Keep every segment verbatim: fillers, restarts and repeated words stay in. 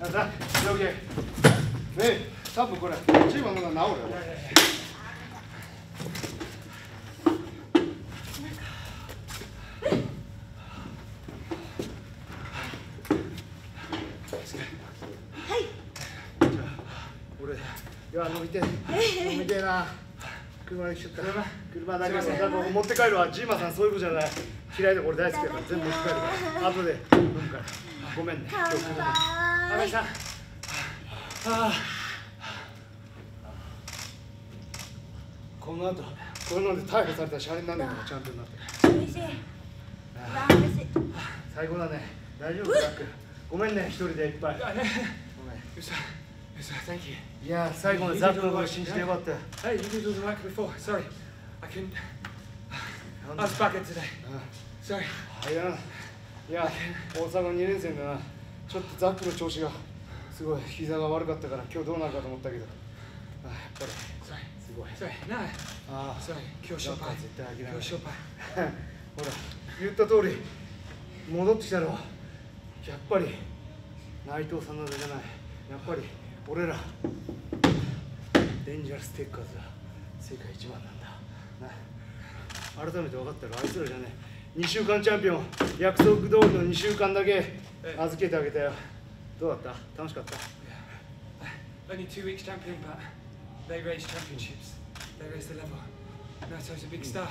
多分これチームのものは治るよ。伸びて伸びてな。車に来ちゃった。車だけど持って帰るわ。ジーマさんそういう子じゃない。嫌いで俺大好きだから全部持って帰るから。後で飲むから。ごめんね。阿部さん。ああ。この後これなんで逮捕されたらシャレになんねんからちゃんとなって厳しい最高だね。大丈夫ラックごめんね一人でいっぱいごめんよっしゃよっしゃ Thank you いや最後までザックのこと信じてよかったよ。はい You did all the work before Sorry I couldn't I was bucket today Sorry いやいや大阪にねん生だなちょっとザックの調子がすごい膝が悪かったから今日どうなるかと思ったけどあやっぱり Sorryそれなあ、それ今日失敗絶対諦めない。今日失敗。ほら言った通り戻ってきたのはやっぱり内藤さんなどじゃない。やっぱり俺らデンジャラステッカーズが世界一番なんだな。改めて分かったらあいつらじゃねえ。にしゅうかんチャンピオン約束通りのにしゅうかんだけ預けてあげたよ。どうだった？楽しかった。Only two weeks champion, but They raised championships. They raised the level. Naito was a big star.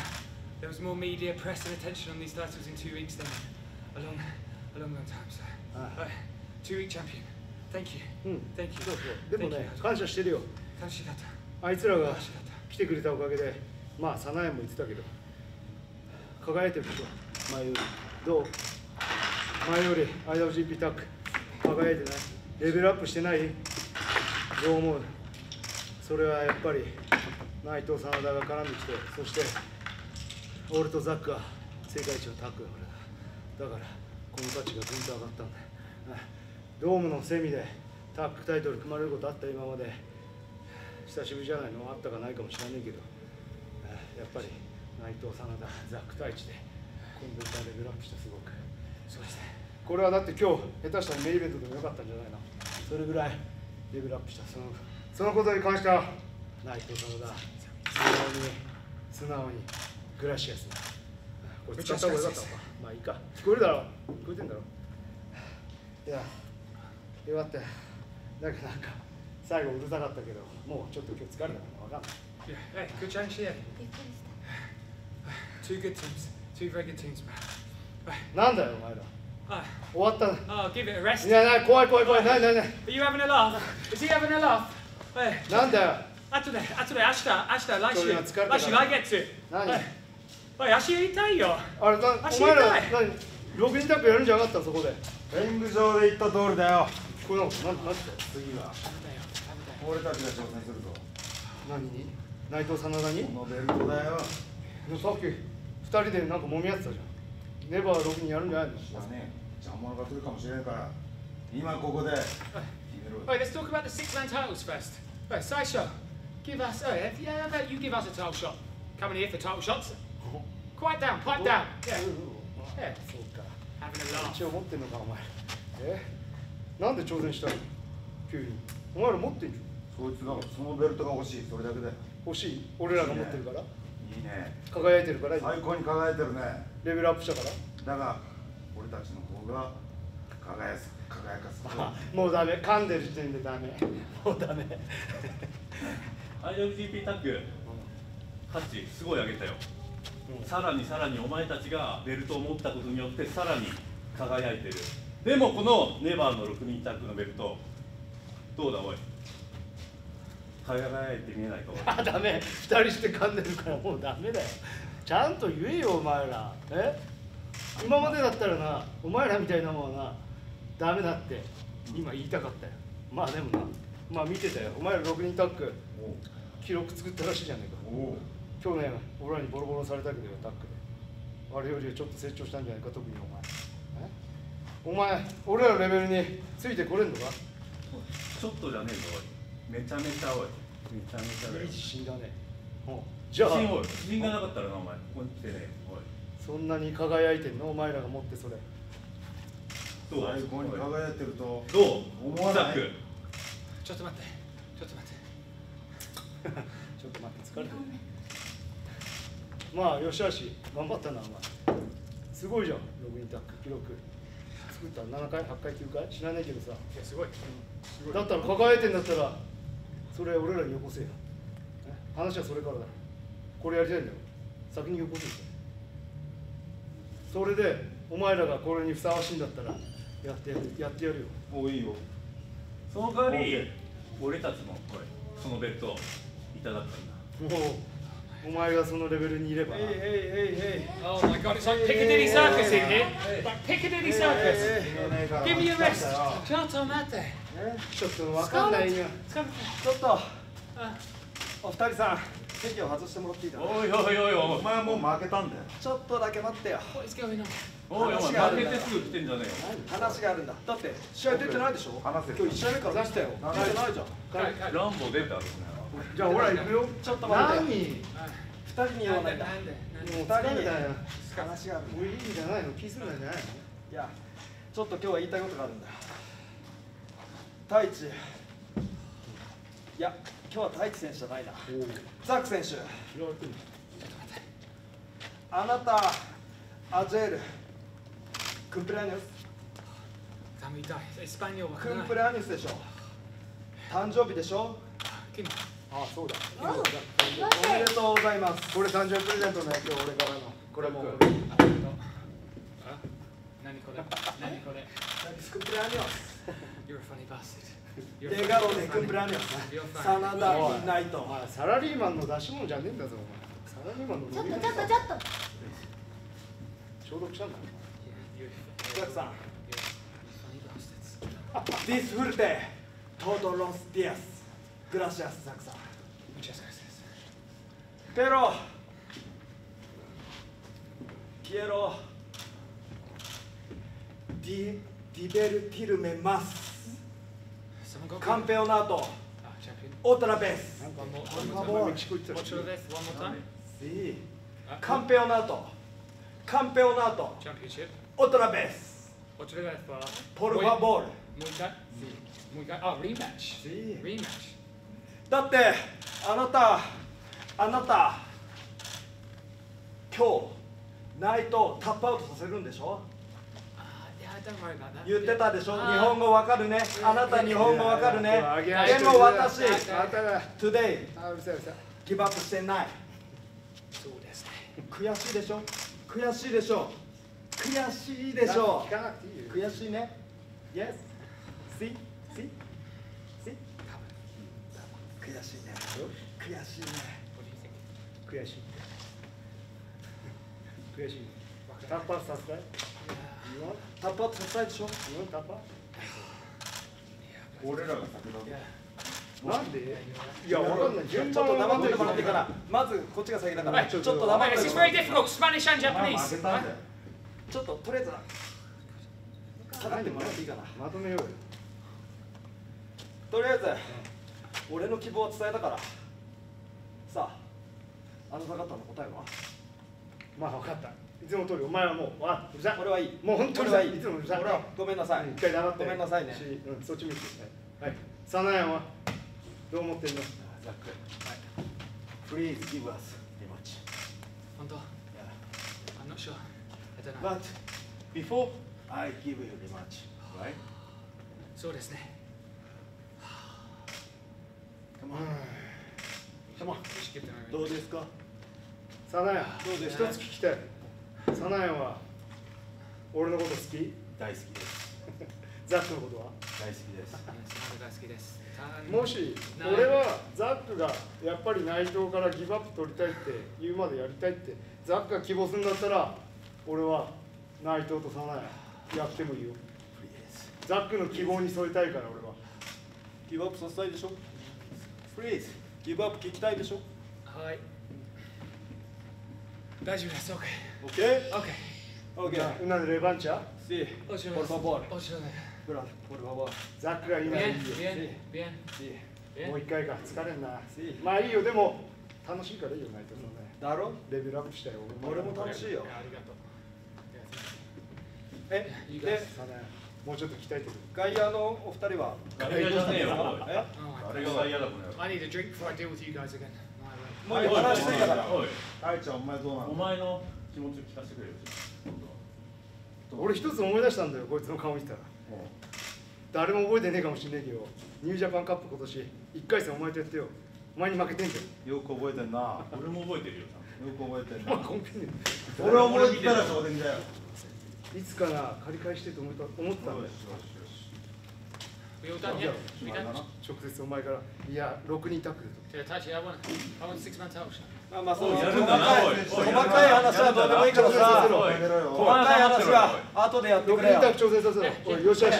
There was more media, press, and attention on these titles in two weeks than a long, a long, long time. So, right, two-week champion. Thank you. Thank you. でもね、感謝してるよ。楽しかった。あいつらが来てくれたおかげで、まあ早苗も言ってたけど、輝いてることは前よりどう前より アイダブリュージーピー タッグ輝いてない。レベルアップしてない？どう思う？それはやっぱり内藤さんが絡んできてそして俺とザックは世界一のタッグだからだからこの価値がずんと上がったんだドームのセミでタッグタイトル組まれることあった今まで久しぶりじゃないのあったかないかもしれないけどやっぱり内藤さんがザック対一で今度はレベルアップしたすごくそうですねこれはだって今日下手したらメインイベントでもよかったんじゃないのそれぐらいレベルアップしたそのそのことに関しては内藤さんだ素直に素直にグラシアスなこれ使った方がよかったのかまあいいか聞こえるだろ聞こえてんだろいやよかっただけどなんか最後うるさかったけどもうちょっと今日疲れたから分かんないはいgood challenge here two good teams two very good teams なんだよお前ら終わったああ give it a rest いやない怖い怖い怖いないないない are you having a laugh is he having a laughなんだよ。あとで、あとで、明日、明日、来週、来週、来月。何？おい、足やりたいよ。あれ、足やりたい。ログインタップやるんじゃなかった、そこで。リング上で言った通りだよ。これなんて、なんて、次は。俺たちが挑戦するぞ。何に？内藤真田に？このベルトだよ。さっき、二人でなんか揉み合ってたじゃん。ネバーログインやるんじゃないの？知らねえ。邪魔が来るかもしれないから。今ここで。おい、let's talk about the six man titles first.Right, Saisho, give us, oh yeah, how about you give us a title shot? Coming here for title shots? Quiet down, pipe down. Yeah. Yeah. Having a laugh. 一応持ってんのかお前。え？なんで挑戦したの？急に。お前ら持ってんじゃん。そいつがそのベルトが欲しい、それだけだよ。欲しい。俺らが持ってるから。いいね。輝いてるから。最高に輝いてるね。レベルアップしたから。だが、俺たちの方が輝く。輝かすもうダメ噛んでる時点でダメもうダメ アイダブリュージーピー タッグ価値すごい上げたよ、うん、さらにさらにお前たちがベルトを持ったことによってさらに輝いてるでもこのネバーのろくにんタッグのベルトどうだおい輝いて見えないかおいダメふたりして噛んでるからもうダメだよちゃんと言えよお前らえ今までだったらなお前らみたいなもんはなダメだって今言いたかったよまあでもなまあ見てたよお前らろくにんタッグ記録作ったらしいじゃねえか去年俺らにボロボロされたけどよタッグであれよりはちょっと成長したんじゃないか特にお前えお前俺らのレベルについてこれんのかちょっとじゃねえぞおいめちゃめちゃおいめちゃめちゃだよいい自信だねじゃあ自信がなかったらなお前ここに来てねおいそんなに輝いてんのお前らが持ってそれどう最高に輝いてるとどう思わない。ちょっと待って、ちょっと待ってちょっと待って、疲れてるね。まあ、よしあし、頑張ったな、お前すごいじゃん、ログインタック記録作ったらななかい、はちかい、きゅうかい知らないけどさ。いや、すごい、すごいだったら、輝いてんだったらそれ俺らによこせよ。話はそれからだ。これやりたいんだよ、先によこせよ。それで、お前らがこれにふさわしいんだったらやってやる、やってやるよ。もういいよ。その代わり、俺たちもこれ、そのベルトいただくんだ。もう、お前がそのレベルにいればな。Oh my god, it's like Piccadilly Circus in here. Like Piccadilly Circus. Give me a rest. ちょっと待って。ちょっとわかんないよ。ちょっと、お二人さん、席を外してもらっていいだろうか。おいおいおいおい、お前はもう負けたんだよ。ちょっとだけ待ってよ。おいお前、負けてすぐ来てんじゃねえよ。話があるんだ。だって、試合出てないでしょ。話せる。今日いち試合目から出したよ。出てないじゃん。ランボ出たろ。じゃあ、ほら、行くよ。ちょっと待って。何？二人に言わないんだ。もう二人に話がある。もういいんじゃないの？気するんじゃないの？いや、ちょっと今日は言いたいことがあるんだ。太一。いや、今日は太一選手じゃないな。ザック選手。あなた、アジェール。クンプラニュス。クンプラニュスでしょ。誕生日でしょ。ああ、そうだ。おめでとうございます。これ誕生日プレゼントね、今日俺からの。これも。何これ？何これ？クンプラニョス。デガロでクンプラニョス。サナダミナイト。サラリーマンの出し物じゃねえんだぞ、お前。サラリーマンの。ちょっとちょっとちょっと。消毒したんだ。お客さん。ディスフルテ、トドロスディアス。グラシアスザクさん。ペロ、ピエロ、ディベルティルメマス、カンペオナート、オトラベス、カンペオナート、カンペオナート、オトラベス、ポルファボール。あ、リマッチ。リマッチ。だって、あなた、あなた、今日、ナイトをタップアウトさせるんでしょ？言ってたでしょ？日本語わかるね。あなた、日本語わかるね。でも私、today、ギブアップしてない。そうですね。悔しいでしょ？悔しいでしょ？悔しいでしょ？悔しいね。Yes? See? See?悔しいね。悔しいね。悔しい。悔しい。タッパーさせない。タッパーさせないでしょ。タッパー。俺らが先だ。なんで？いや、わかんない。ちょっと黙ってもらってから。まずこっちが先だから。ちょっと黙って。ちょっととりあえず。叩いてもらっていいかな。まとめようよ。とりあえず。俺の希望は伝えたからさあ、あなた方の答えはまあ分かった。いつも通りお前はもうあうざ俺はいい、もう本当にはいい、いつもうざごめんなさい、一回黙ってごめんなさいね。そっち見てください。はい、サナヤンはどう思ってんの？ザック、プリーズギブアスリマッチ。本当？いや、I'm not sure. I don't know. But before I give you the match, right? そうですね。どうですかサナヤン、一つ聞きたい。サナヤンは俺のこと好き？大好きです。ザックのことは大好きです。もし俺はザックがやっぱり内藤からギブアップ取りたいって言うまでやりたいってザックが希望するんだったら、俺は内藤とサナヤンやってもいいよ。ザックの希望に添えたいから。俺はギブアップさせたいでしょ。プリーズ、ギブアップ聞きたいでしょ。はい。大丈夫です。オッケー。オッケー。オッケー。うなでレバンチャ。シー。ポルファボール。ブラ、ポルファボール。ザックが今いいよ。ビエン。ビエン。もう一回か。疲れんな。まあいいよ。でも楽しいからいいよ、ナイトさんね。だろ？レベルアップしたよ。俺も楽しいよ。ありがとう。え、で、もうちょっと鍛えてる。外野のお二人は。外野じゃねえよ。あれが外野だもんね。I need a drink before I deal with you guys again. もう話してたから。あいちゃんお前どうなの？お前の気持ち聞かせてくれよ。俺一つ思い出したんだよ、こいつの顔見たら。誰も覚えてねえかもしんないけど、ニュージャパンカップ今年いっかいせんお前とやってよ。お前に負けてんじゃん。よく覚えてんな。俺も覚えてるよ。よく覚えてんな。俺は俺見たら当然だよ。いつかな借り返してと思った思ったんだよ。直接お前からいやろくにんタックルと。まあまあそう、細かい話はどうでもいいからさ、細かい話は後でやってくれよ。挑戦させろ。よしよし、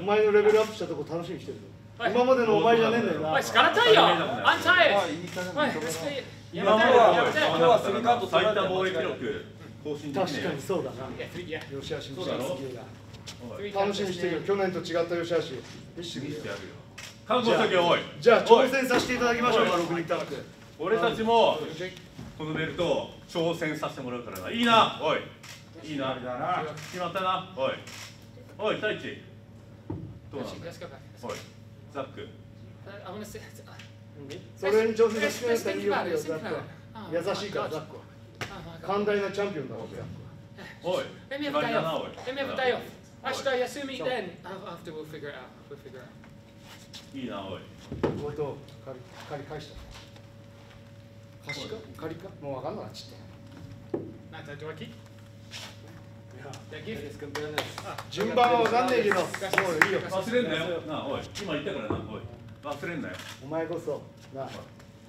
お前のレベルアップしたとこ楽しみにしてるぞ。今までのお前じゃねえんだよな。おい、疲れたいよ。アンタイム。今はスリーカウント最多防衛記録更新できねえ。確かにそうだな。よしよし、楽しみにしてるよ。去年と違ったよしよし。見せてやるよ。看護先おい。じゃあ挑戦させていただきましょうか、ろくにんタックル。俺たちもこのベルト挑戦させてもらうからな。いいな、おい。いいな、決まったな、おい。おい、太一。どうなんだ。おい、ザック。それに挑戦してくれたらいいよ、ザックは。優しいから、ザックは。寛大なチャンピオンだ、僕は。おい、決まりだな、おい。明日休みで、after we'll figure it out. We'll figure it out. いいな、おい。おいと、借り返した。貸しか借りかもう分かんないちって。なんかどうき？いや、順番は分かんないけど。忘れんなよ。なおい、今言ったからなおい。忘れんなよ。お前こそな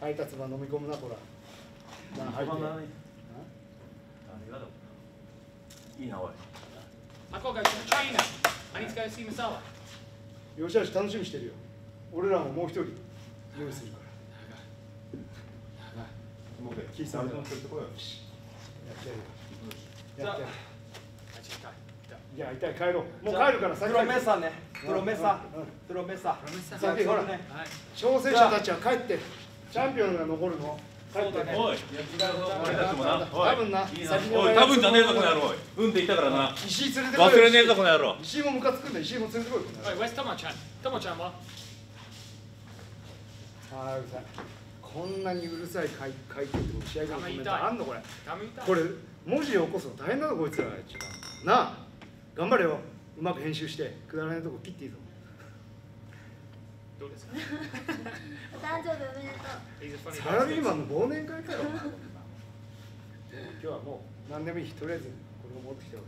配達場飲み込むなこら。な配達。いいなおい。あこがチャイナ。あにつかいすみませんわ。よしよし楽しみしてるよ。俺らももう一人用意するから。キーさんも取ってこようし。やってやるよ。いや、痛い、帰ろう。もう帰るから、先に。プロメサね。プロメサ。プロメサ。先ほらね。挑戦者たちは帰って。チャンピオンが残るの。帰ってね。おい。俺たちもな。多分な。おい、多分じゃねえぞ、この野郎。うんでいたからな。石井連れてこい。忘れねえぞ、この野郎。石井もムカつくんだ。石井も連れてこい。おい、ウエストマちゃん。トモちゃんは。ああ、うるさい。こんなにうるさい回回転で試合後のコメントあんのこれ。これ文字を起こすの大変なのこいつら。なあ、頑張れよ。うまく編集してくだらないとこ切っていいぞ。どうですか。お誕生日おめでとう。サラリーマンの忘年会かよ。今日はもう何でもいい。とりあえずこれを持ってきておい。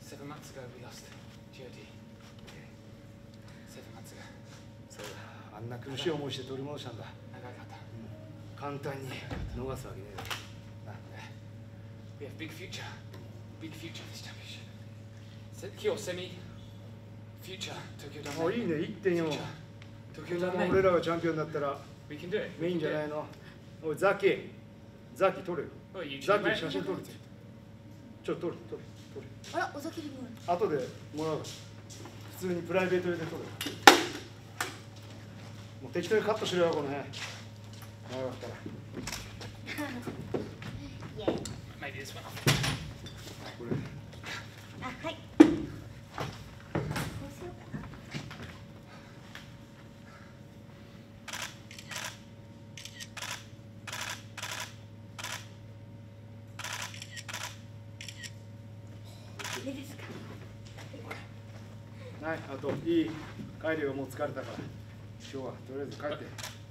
Seven months ago we lost.あんな苦しい思いして取り戻したんだ。簡単に逃すわけねえだろ。もういいね、いってんよん。俺らがチャンピオンだったらメインじゃないの。おい、ザキ、ザキ撮るよ。ザキ、写真撮るぜ。ちょっと撮る、撮る。あら、お先にもらう。後でもらう。普通にプライベート用で撮る。もう適当にカットしろよ、この辺。長かったら。これ。あ、はい。こうしようかな。はい、あといい帰りはもう疲れたから今日はとりあえず帰って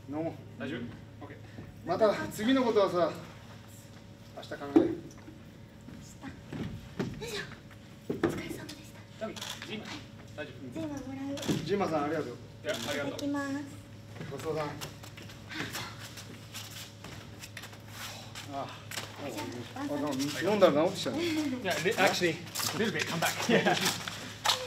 飲もう。大丈夫？また次のことはさ明日考える。よいしょ、お疲れ様でした。ジーマ大丈夫？ジーマもらう。ジーマさんありがとう。ありがとう。いきます。ご相談。ああ飲んだら治ってきたね。いや、actually a little bit come back